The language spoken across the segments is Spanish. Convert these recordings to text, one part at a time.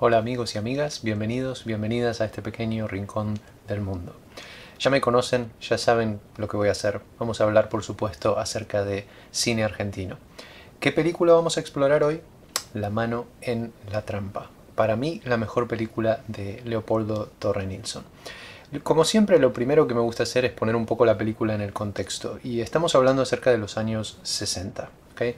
Hola amigos y amigas, bienvenidos, bienvenidas a este pequeño rincón del mundo. Ya me conocen, ya saben lo que voy a hacer. Vamos a hablar, por supuesto, acerca de cine argentino. ¿Qué película vamos a explorar hoy? La mano en la trampa. Para mí, la mejor película de Leopoldo Torre Nilsson. Como siempre, lo primero que me gusta hacer es poner un poco la película en el contexto. Y estamos hablando acerca de los años 60. ¿Okay?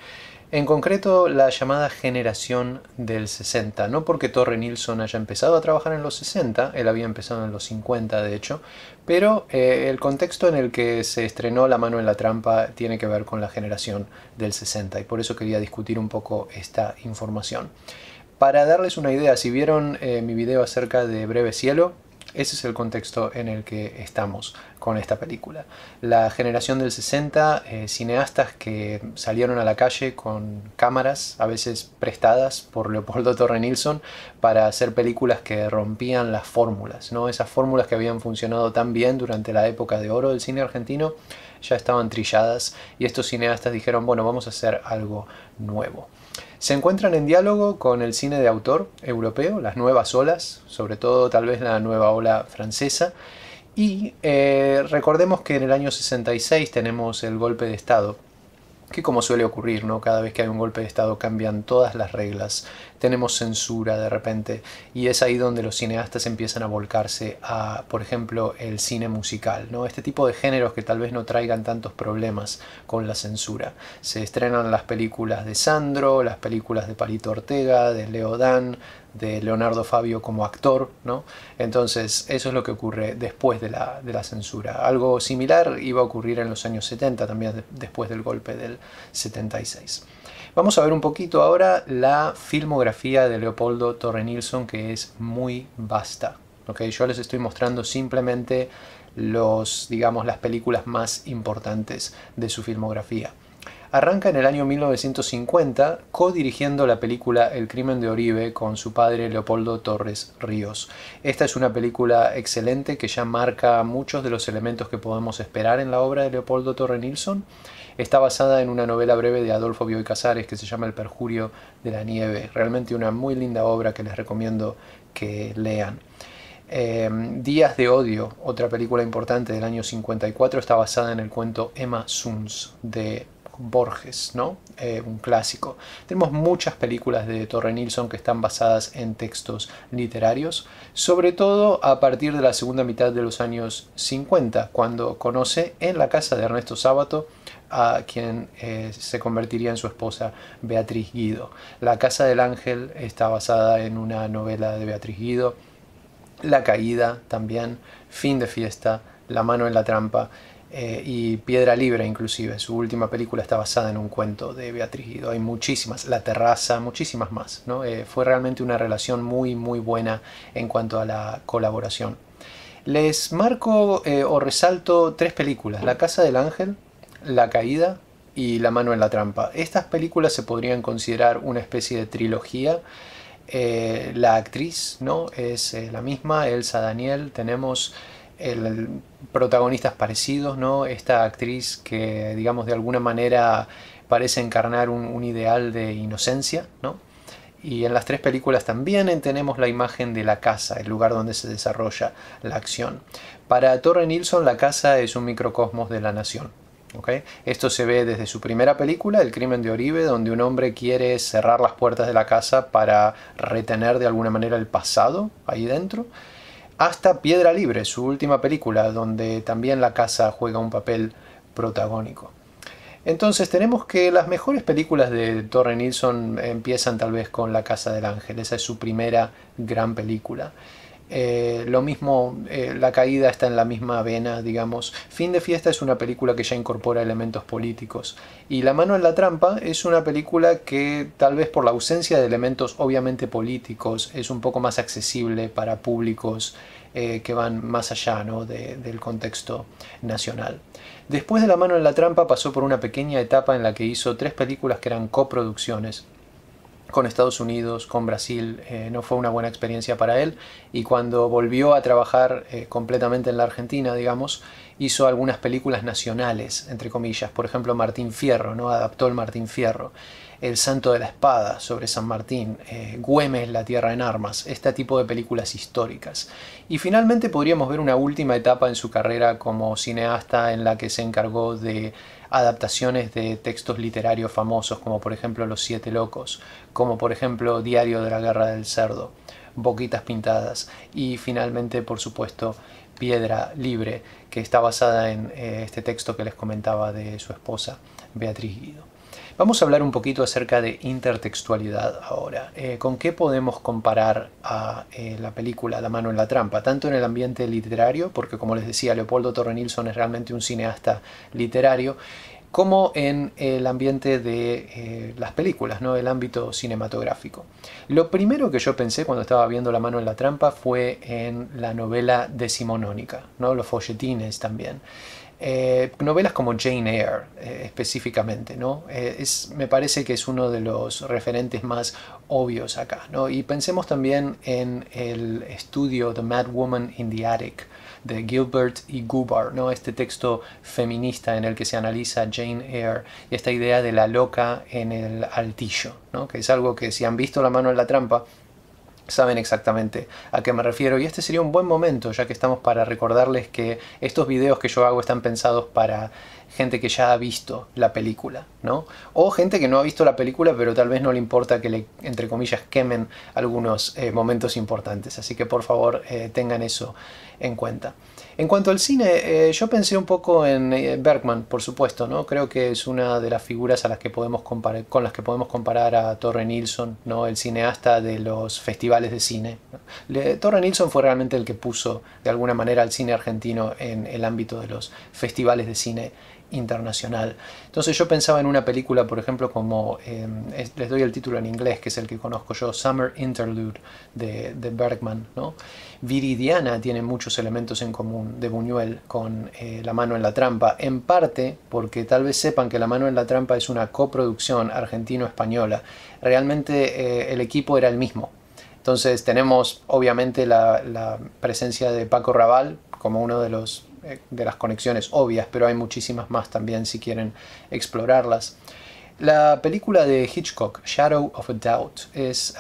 En concreto, la llamada generación del 60. No porque Torre Nilsson haya empezado a trabajar en los 60, él había empezado en los 50 de hecho, pero el contexto en el que se estrenó La mano en la trampa tiene que ver con la generación del 60 y por eso quería discutir un poco esta información. Para darles una idea, si vieron mi video acerca de Breve Cielo, ese es el contexto en el que estamos con esta película. La generación del 60, cineastas que salieron a la calle con cámaras, a veces prestadas por Leopoldo Torre Nilsson, para hacer películas que rompían las fórmulas, ¿no? Esas fórmulas que habían funcionado tan bien durante la época de oro del cine argentino ya estaban trilladas y estos cineastas dijeron, bueno, vamos a hacer algo nuevo. Se encuentran en diálogo con el cine de autor europeo, las nuevas olas, sobre todo tal vez la nueva ola francesa. Y recordemos que en el año 66 tenemos el golpe de Estado, que como suele ocurrir, ¿no? Cada vez que hay un golpe de Estado cambian todas las reglas, tenemos censura de repente, y es ahí donde los cineastas empiezan a volcarse a, por ejemplo, el cine musical, ¿no? Este tipo de géneros que tal vez no traigan tantos problemas con la censura. Se estrenan las películas de Sandro, las películas de Palito Ortega, de Leo Dan, de Leonardo Fabio como actor, ¿no? Entonces eso es lo que ocurre después de la censura. Algo similar iba a ocurrir en los años 70, también después del golpe del 76. Vamos a ver un poquito ahora la filmografía de Leopoldo Torre Nilsson, que es muy vasta. ¿Okay? Yo les estoy mostrando simplemente los, digamos, las películas más importantes de su filmografía. Arranca en el año 1950 co-dirigiendo la película El Crimen de Oribe con su padre Leopoldo Torres Ríos. Esta es una película excelente que ya marca muchos de los elementos que podemos esperar en la obra de Leopoldo Torre Nilsson. Está basada en una novela breve de Adolfo Bioy Casares que se llama El Perjurio de la Nieve. Realmente una muy linda obra que les recomiendo que lean. Días de Odio, otra película importante del año 54, está basada en el cuento Emma Zunz de Borges, ¿no? Un clásico. Tenemos muchas películas de Torre Nilsson que están basadas en textos literarios, sobre todo a partir de la segunda mitad de los años 50, cuando conoce en la casa de Ernesto Sábato a quien se convertiría en su esposa Beatriz Guido. La casa del ángel está basada en una novela de Beatriz Guido, La caída también, Fin de fiesta, La mano en la trampa, y Piedra libre inclusive, su última película está basada en un cuento de Beatriz Guido. Hay muchísimas, La Terraza, muchísimas más, ¿no? Fue realmente una relación muy muy buena en cuanto a la colaboración. Les marco o resalto tres películas, La casa del ángel, La caída y La mano en la trampa. Estas películas se podrían considerar una especie de trilogía. La actriz, ¿no? Es la misma, Elsa Daniel, tenemos protagonistas parecidos, ¿no? Esta actriz que, digamos, de alguna manera parece encarnar un ideal de inocencia, ¿no? Y en las tres películas también tenemos la imagen de la casa, el lugar donde se desarrolla la acción. Para Torre Nilsson, la casa es un microcosmos de la nación. ¿Okay? Esto se ve desde su primera película, El crimen de Oribe, donde un hombre quiere cerrar las puertas de la casa para retener de alguna manera el pasado ahí dentro, hasta Piedra libre, su última película, donde también la casa juega un papel protagónico. Entonces tenemos que las mejores películas de Torre Nilsson empiezan tal vez con La casa del ángel, esa es su primera gran película. Lo mismo, La caída está en la misma vena, digamos. Fin de fiesta es una película que ya incorpora elementos políticos. Y La mano en la trampa es una película que tal vez por la ausencia de elementos obviamente políticos es un poco más accesible para públicos que van más allá, ¿no? del contexto nacional. Después de La mano en la trampa pasó por una pequeña etapa en la que hizo tres películas que eran coproducciones con Estados Unidos, con Brasil. No fue una buena experiencia para él y cuando volvió a trabajar completamente en la Argentina, digamos, hizo algunas películas nacionales, entre comillas, por ejemplo Martín Fierro, ¿no? Adaptó el Martín Fierro, El Santo de la Espada sobre San Martín, Güemes, La Tierra en Armas, este tipo de películas históricas. Y finalmente podríamos ver una última etapa en su carrera como cineasta en la que se encargó de adaptaciones de textos literarios famosos, como por ejemplo Los Siete Locos, como por ejemplo Diario de la Guerra del Cerdo, Boquitas Pintadas y finalmente, por supuesto, Piedra Libre, que está basada en este texto que les comentaba de su esposa, Beatriz Guido. Vamos a hablar un poquito acerca de intertextualidad ahora. ¿Con qué podemos comparar a la película La mano en la trampa? Tanto en el ambiente literario, porque como les decía, Leopoldo Torre Nilsson es realmente un cineasta literario, como en el ambiente de las películas, ¿no? El ámbito cinematográfico. Lo primero que yo pensé cuando estaba viendo La mano en la trampa fue en la novela decimonónica, ¿no? Los folletines también. Novelas como Jane Eyre, específicamente, ¿no? Me parece que es uno de los referentes más obvios acá, ¿no? Y pensemos también en el estudio The Mad Woman in the Attic, de Gilbert y Goodbar, ¿no? Este texto feminista en el que se analiza Jane Eyre y esta idea de la loca en el altillo, ¿no? Que es algo que, si han visto La mano en la trampa, saben exactamente a qué me refiero. Y este sería un buen momento, ya que estamos, para recordarles que estos videos que yo hago están pensados para gente que ya ha visto la película, ¿no? O gente que no ha visto la película, pero tal vez no le importa que le, entre comillas, quemen algunos momentos importantes. Así que por favor tengan eso en cuenta. En cuanto al cine, yo pensé un poco en Bergman, por supuesto, ¿no? Creo que es una de las figuras a las que podemos comparar, con las que podemos comparar a Torre Nilsson, ¿no? El cineasta de los festivales de cine. Torre Nilsson fue realmente el que puso, de alguna manera, al cine argentino en el ámbito de los festivales de cine internacional. Entonces yo pensaba en una película, por ejemplo, como les doy el título en inglés, que es el que conozco yo, Summer Interlude de Bergman, ¿no? Viridiana tiene muchos elementos en común de Buñuel con La mano en la trampa, en parte porque tal vez sepan que La mano en la trampa es una coproducción argentino-española. Realmente el equipo era el mismo. Entonces tenemos obviamente la presencia de Paco Rabal como uno de los de las conexiones obvias, pero hay muchísimas más también si quieren explorarlas. La película de Hitchcock, Shadow of a Doubt, es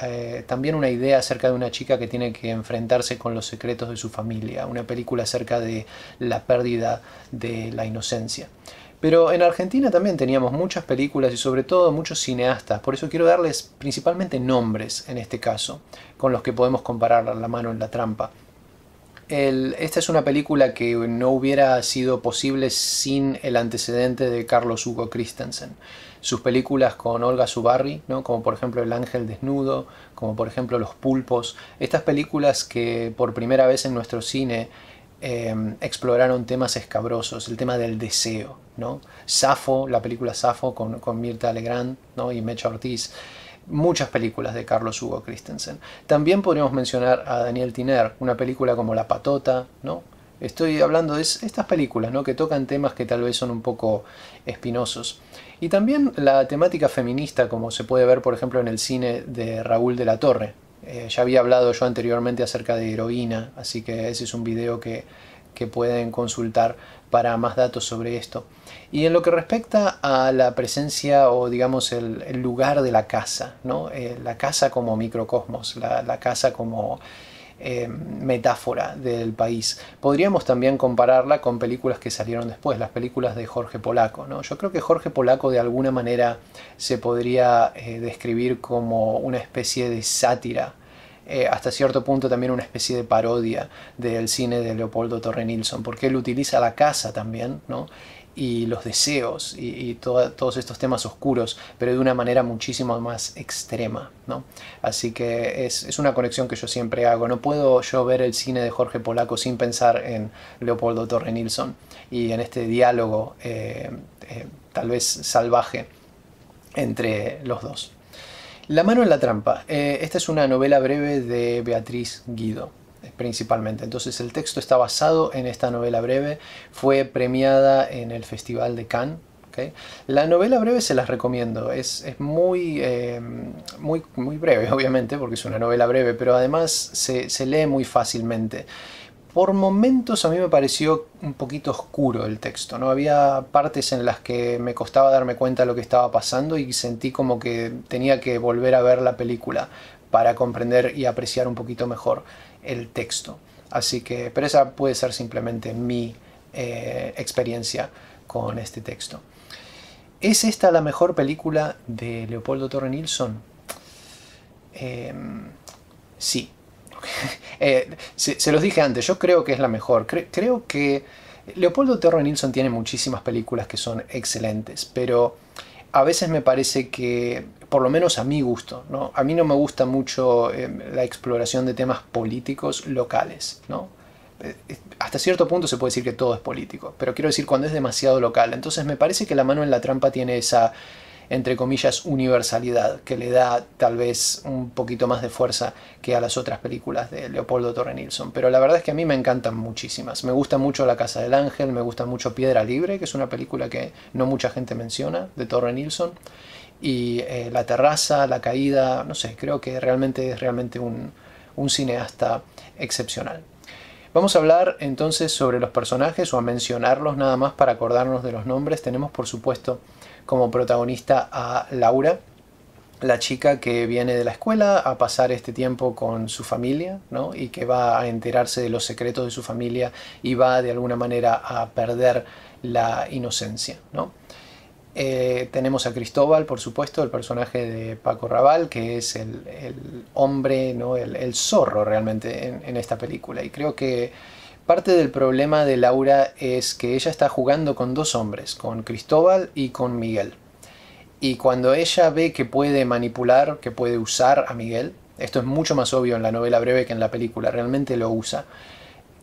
también una idea acerca de una chica que tiene que enfrentarse con los secretos de su familia, una película acerca de la pérdida de la inocencia. Pero en Argentina también teníamos muchas películas y sobre todo muchos cineastas, por eso quiero darles principalmente nombres en este caso, con los que podemos comparar La mano en la trampa. Esta es una película que no hubiera sido posible sin el antecedente de Carlos Hugo Christensen. Sus películas con Olga Zubarri, ¿no? Como por ejemplo El ángel desnudo, como por ejemplo Los pulpos. Estas películas que por primera vez en nuestro cine exploraron temas escabrosos, el tema del deseo, ¿no? Safo, la película Safo con Mirtha Legrand, ¿no? Y Mecha Ortiz. Muchas películas de Carlos Hugo Christensen. También podríamos mencionar a Daniel Tiner, una película como La patota, ¿no? Estoy hablando de estas películas, ¿no? Que tocan temas que tal vez son un poco espinosos. Y también la temática feminista, como se puede ver por ejemplo en el cine de Raúl de la Torre. Ya había hablado yo anteriormente acerca de Heroína, así que ese es un video que pueden consultar para más datos sobre esto. Y en lo que respecta a la presencia o digamos el lugar de la casa, ¿no? La casa como microcosmos, la casa como metáfora del país. Podríamos también compararla con películas que salieron después, las películas de Jorge Polaco, ¿no? Yo creo que Jorge Polaco de alguna manera se podría describir como una especie de sátira, hasta cierto punto también una especie de parodia del cine de Leopoldo Torre Nilsson, porque él utiliza la casa también, ¿no? Y los deseos y todos estos temas oscuros, pero de una manera muchísimo más extrema, ¿no? Así que es una conexión que yo siempre hago. No puedo yo ver el cine de Jorge Polaco sin pensar en Leopoldo Torre Nilsson y en este diálogo tal vez salvaje entre los dos. La mano en la trampa. Esta es una novela breve de Beatriz Guido, principalmente. Entonces el texto está basado en esta novela breve. Fue premiada en el Festival de Cannes. ¿Okay? La novela breve se las recomiendo. Es muy breve, obviamente, porque es una novela breve, pero además se lee muy fácilmente. por momentos a mí me pareció un poquito oscuro el texto, ¿no? Había partes en las que me costaba darme cuenta de lo que estaba pasando y sentí como que tenía que volver a ver la película para comprender y apreciar un poquito mejor el texto. Así que, pero esa puede ser simplemente mi experiencia con este texto. ¿Es esta la mejor película de Leopoldo Torre Nilsson? Sí. Se los dije antes, yo creo que es la mejor. Creo que Leopoldo Torre Nilsson tiene muchísimas películas que son excelentes, pero a veces me parece que, por lo menos a mi gusto, ¿no? A mí no me gusta mucho la exploración de temas políticos locales, ¿no? Hasta cierto punto se puede decir que todo es político, pero quiero decir cuando es demasiado local. Entonces me parece que La mano en la trampa tiene esa, entre comillas, universalidad que le da tal vez un poquito más de fuerza que a las otras películas de Leopoldo Torre Nilsson. Pero la verdad es que a mí me encantan muchísimas. Me gusta mucho La casa del ángel, me gusta mucho Piedra libre, que es una película que no mucha gente menciona, de Torre Nilsson. Y La terraza, La caída, no sé, creo que realmente es un cineasta excepcional. Vamos a hablar entonces sobre los personajes, o a mencionarlos nada más para acordarnos de los nombres. Tenemos por supuesto como protagonista a Laura, la chica que viene de la escuela a pasar este tiempo con su familia, ¿no? Y que va a enterarse de los secretos de su familia y va de alguna manera a perder la inocencia, ¿no? Tenemos a Cristóbal, por supuesto, el personaje de Paco Rabal, que es el hombre, ¿no? el zorro realmente en esta película. Y creo que parte del problema de Laura es que ella está jugando con dos hombres, con Cristóbal y con Miguel. Y cuando ella ve que puede manipular, que puede usar a Miguel, esto es mucho más obvio en la novela breve que en la película, realmente lo usa.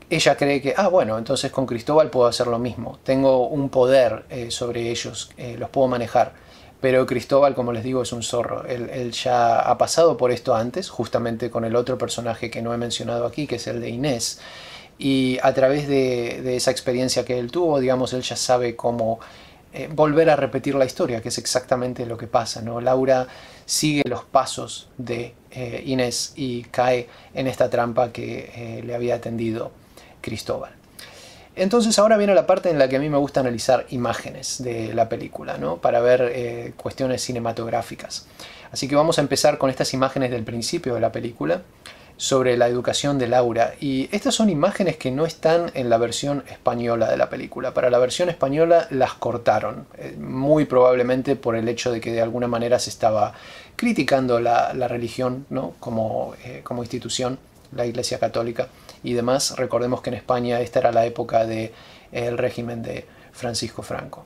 Ella cree que, bueno, entonces con Cristóbal puedo hacer lo mismo. Tengo un poder sobre ellos, los puedo manejar. Pero Cristóbal, como les digo, es un zorro. Él ya ha pasado por esto antes, justamente con el otro personaje que no he mencionado aquí, que es el de Inés. Y a través de esa experiencia que él tuvo, digamos, él ya sabe cómo volver a repetir la historia, que es exactamente lo que pasa, ¿no? Laura sigue los pasos de Inés y cae en esta trampa que le había tendido Cristóbal. Entonces ahora viene la parte en la que a mí me gusta analizar imágenes de la película, ¿no? Para ver cuestiones cinematográficas. Así que vamos a empezar con estas imágenes del principio de la película sobre la educación de Laura. Y estas son imágenes que no están en la versión española de la película. Para la versión española las cortaron, muy probablemente por el hecho de que de alguna manera se estaba criticando la religión, ¿no? como institución, la Iglesia Católica y demás. Recordemos que en España esta era la época del régimen de Francisco Franco.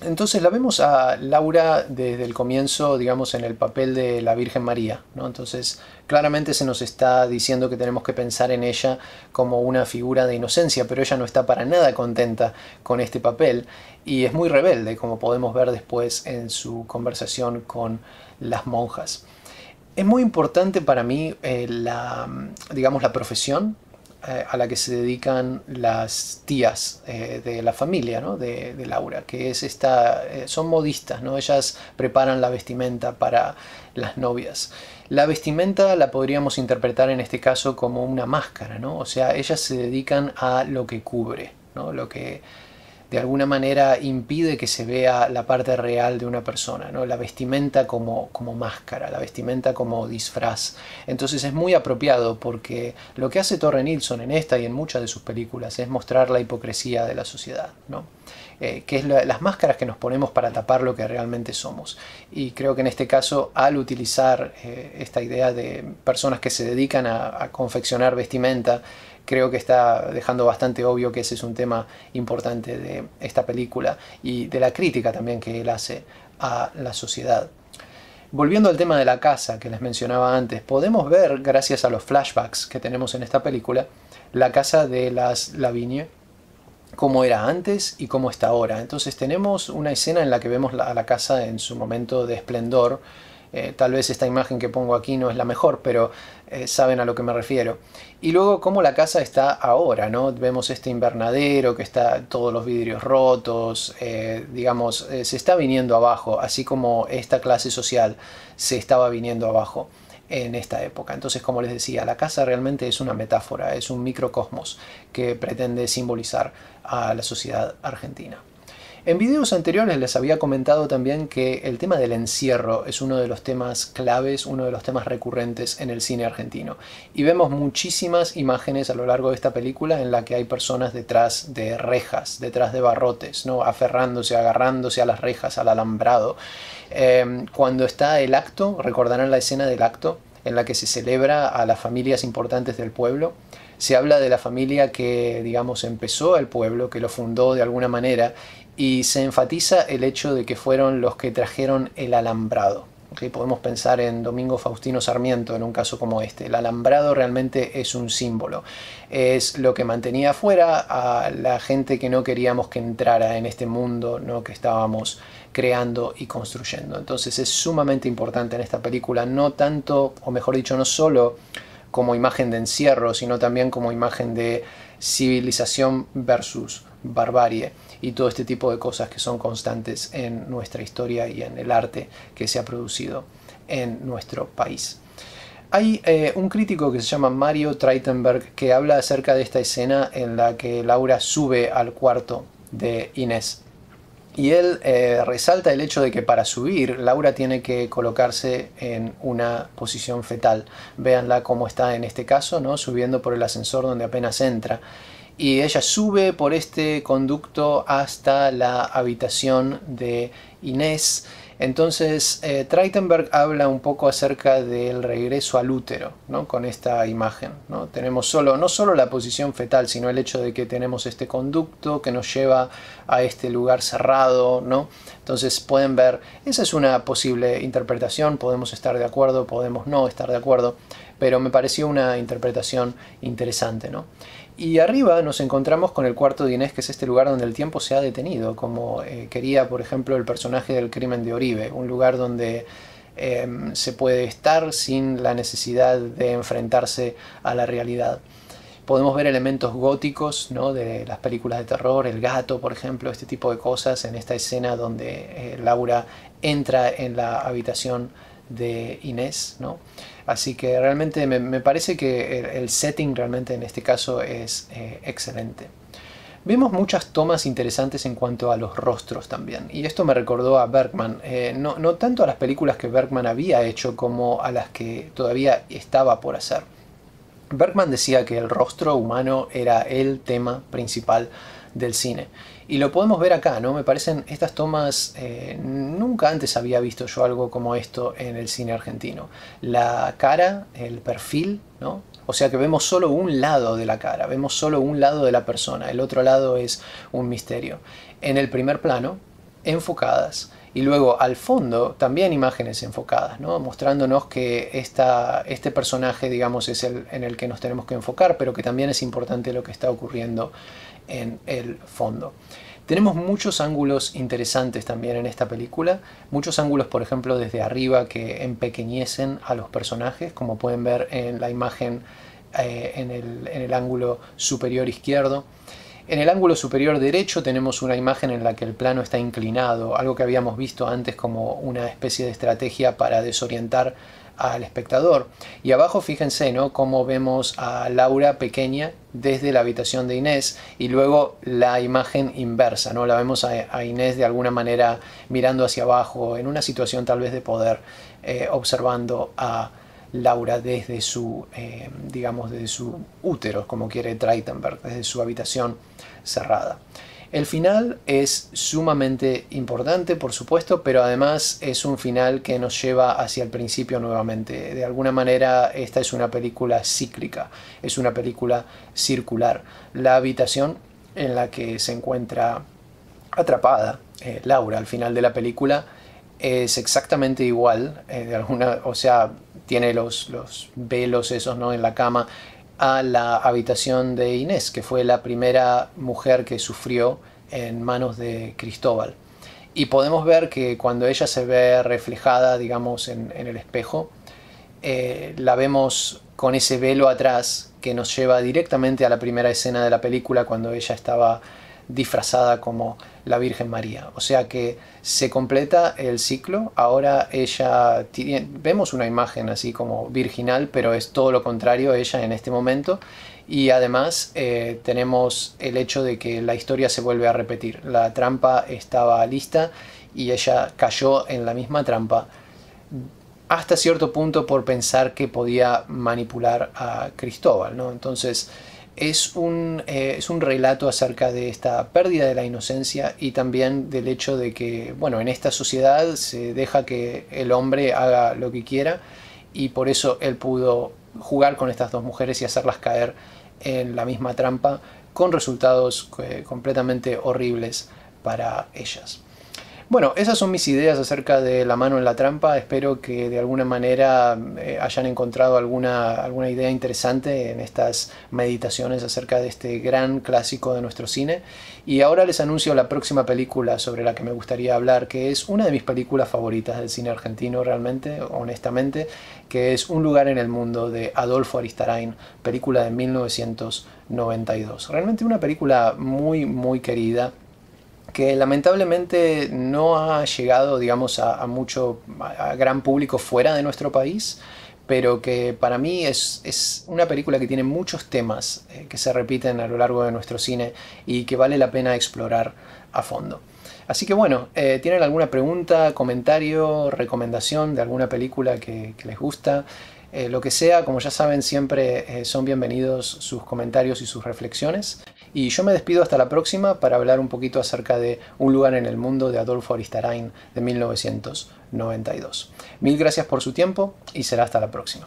Entonces la vemos a Laura desde el comienzo, digamos, en el papel de la Virgen María, ¿no? Entonces claramente se nos está diciendo que tenemos que pensar en ella como una figura de inocencia, pero ella no está para nada contenta con este papel y es muy rebelde, como podemos ver después en su conversación con las monjas. Es muy importante para mí la profesión a la que se dedican las tías de la familia, ¿no? de Laura, que es son modistas, ¿no? Ellas preparan la vestimenta para las novias. La vestimenta la podríamos interpretar en este caso como una máscara, ¿no? O sea, ellas se dedican a lo que cubre, ¿no? Lo que de alguna manera impide que se vea la parte real de una persona, ¿no? La vestimenta como máscara, la vestimenta como disfraz. Entonces es muy apropiado porque lo que hace Torre Nilsson en esta y en muchas de sus películas es mostrar la hipocresía de la sociedad, ¿no? Que es las máscaras que nos ponemos para tapar lo que realmente somos. Y creo que en este caso, al utilizar esta idea de personas que se dedican a confeccionar vestimenta, creo que está dejando bastante obvio que ese es un tema importante de esta película y de la crítica también que él hace a la sociedad. Volviendo al tema de la casa que les mencionaba antes, podemos ver, gracias a los flashbacks que tenemos en esta película, la casa de las Lavigne, cómo era antes y cómo está ahora. Entonces tenemos una escena en la que vemos a la casa en su momento de esplendor. Tal vez esta imagen que pongo aquí no es la mejor, pero saben a lo que me refiero. Y luego cómo la casa está ahora, ¿no? Vemos este invernadero que está todos los vidrios rotos, se está viniendo abajo, así como esta clase social se estaba viniendo abajo en esta época. Entonces, como les decía, la casa realmente es una metáfora, es un microcosmos que pretende simbolizar a la sociedad argentina. En videos anteriores les había comentado también que el tema del encierro es uno de los temas claves, uno de los temas recurrentes en el cine argentino. Y vemos muchísimas imágenes a lo largo de esta película en la que hay personas detrás de rejas, detrás de barrotes, ¿no? Aferrándose, agarrándose a las rejas, al alambrado. Cuando está el acto, recordarán la escena del acto en la que se celebra a las familias importantes del pueblo. Se habla de la familia que, digamos, empezó el pueblo, que lo fundó de alguna manera, y se enfatiza el hecho de que fueron los que trajeron el alambrado. ¿Okay? Podemos pensar en Domingo Faustino Sarmiento en un caso como este. El alambrado realmente es un símbolo. Es lo que mantenía afuera a la gente que no queríamos que entrara en este mundo, ¿no?, que estábamos creando y construyendo. Entonces es sumamente importante en esta película, no tanto, o mejor dicho, no solo como imagen de encierro, sino también como imagen de civilización versus barbarie y todo este tipo de cosas que son constantes en nuestra historia y en el arte que se ha producido en nuestro país. Hay un crítico que se llama Mario Treitenberg que habla acerca de esta escena en la que Laura sube al cuarto de Inés. Y él resalta el hecho de que para subir Laura tiene que colocarse en una posición fetal. Véanla como está en este caso, ¿no?, subiendo por el ascensor donde apenas entra. Y ella sube por este conducto hasta la habitación de Inés. Entonces Treitenberg habla un poco acerca del regreso al útero, ¿no?, con esta imagen, ¿no? Tenemos no solo la posición fetal, sino el hecho de que tenemos este conducto que nos lleva a este lugar cerrado, ¿no? Entonces pueden ver, esa es una posible interpretación, podemos estar de acuerdo, podemos no estar de acuerdo, pero me pareció una interpretación interesante, ¿no? Y arriba nos encontramos con el cuarto de Inés, que es este lugar donde el tiempo se ha detenido, como quería, por ejemplo, el personaje del Crimen de Oribe, un lugar donde se puede estar sin la necesidad de enfrentarse a la realidad. Podemos ver elementos góticos, ¿no?, de las películas de terror, el gato, por ejemplo, este tipo de cosas en esta escena donde Laura entra en la habitación de Inés, ¿no? Así que realmente me parece que el setting realmente en este caso es excelente. Vemos muchas tomas interesantes en cuanto a los rostros también, y esto me recordó a Bergman, no tanto a las películas que Bergman había hecho como a las que todavía estaba por hacer. Bergman decía que el rostro humano era el tema principal del cine. Y lo podemos ver acá, ¿no? Me parecen estas tomas, nunca antes había visto yo algo como esto en el cine argentino. La cara, el perfil, ¿no? O sea que vemos solo un lado de la cara, vemos solo un lado de la persona, el otro lado es un misterio. En el primer plano, enfocadas, y luego al fondo también imágenes enfocadas, ¿no?, mostrándonos que este personaje, digamos, es el en el que nos tenemos que enfocar, pero que también es importante lo que está ocurriendo en el fondo. Tenemos muchos ángulos interesantes también en esta película, muchos ángulos, por ejemplo, desde arriba que empequeñecen a los personajes, como pueden ver en la imagen en el ángulo superior izquierdo. En el ángulo superior derecho tenemos una imagen en la que el plano está inclinado, algo que habíamos visto antes como una especie de estrategia para desorientar al espectador. Y abajo fíjense, ¿no?, cómo vemos a Laura pequeña desde la habitación de Inés y luego la imagen inversa, ¿no? La vemos a Inés de alguna manera mirando hacia abajo en una situación tal vez de poder, observando a Laura desde su, digamos, desde su útero, como quiere Treitenberg, desde su habitación cerrada. El final es sumamente importante, por supuesto, pero además es un final que nos lleva hacia el principio nuevamente. De alguna manera, esta es una película cíclica, es una película circular. La habitación en la que se encuentra atrapada Laura al final de la película es exactamente igual, o sea, tiene los velos esos, ¿no?, en la cama, a la habitación de Inés, que fue la primera mujer que sufrió en manos de Cristóbal. Y podemos ver que cuando ella se ve reflejada, digamos, en el espejo, la vemos con ese velo atrás que nos lleva directamente a la primera escena de la película, cuando ella estaba disfrazada como la Virgen María. O sea que se completa el ciclo. Ahora ella tiene, vemos una imagen así como virginal, pero es todo lo contrario ella en este momento. Y además tenemos el hecho de que la historia se vuelve a repetir. La trampa estaba lista y ella cayó en la misma trampa, hasta cierto punto por pensar que podía manipular a Cristóbal, ¿no? Entonces es un relato acerca de esta pérdida de la inocencia y también del hecho de que, bueno, en esta sociedad se deja que el hombre haga lo que quiera, y por eso él pudo jugar con estas dos mujeres y hacerlas caer en la misma trampa, con resultados completamente horribles para ellas. Bueno, esas son mis ideas acerca de La mano en la trampa. Espero que de alguna manera hayan encontrado alguna idea interesante en estas meditaciones acerca de este gran clásico de nuestro cine. Y ahora les anuncio la próxima película sobre la que me gustaría hablar, que es una de mis películas favoritas del cine argentino realmente, honestamente, que es Un Lugar en el Mundo, de Adolfo Aristarain, película de 1992. Realmente una película muy, muy querida, que lamentablemente no ha llegado, digamos, a gran público fuera de nuestro país, pero que para mí es una película que tiene muchos temas que se repiten a lo largo de nuestro cine y que vale la pena explorar a fondo. Así que bueno, ¿tienen alguna pregunta, comentario, recomendación de alguna película que les gusta? Lo que sea, como ya saben, siempre son bienvenidos sus comentarios y sus reflexiones. Y yo me despido hasta la próxima para hablar un poquito acerca de Un Lugar en el Mundo, de Adolfo Aristarain, de 1992. Mil gracias por su tiempo y será hasta la próxima.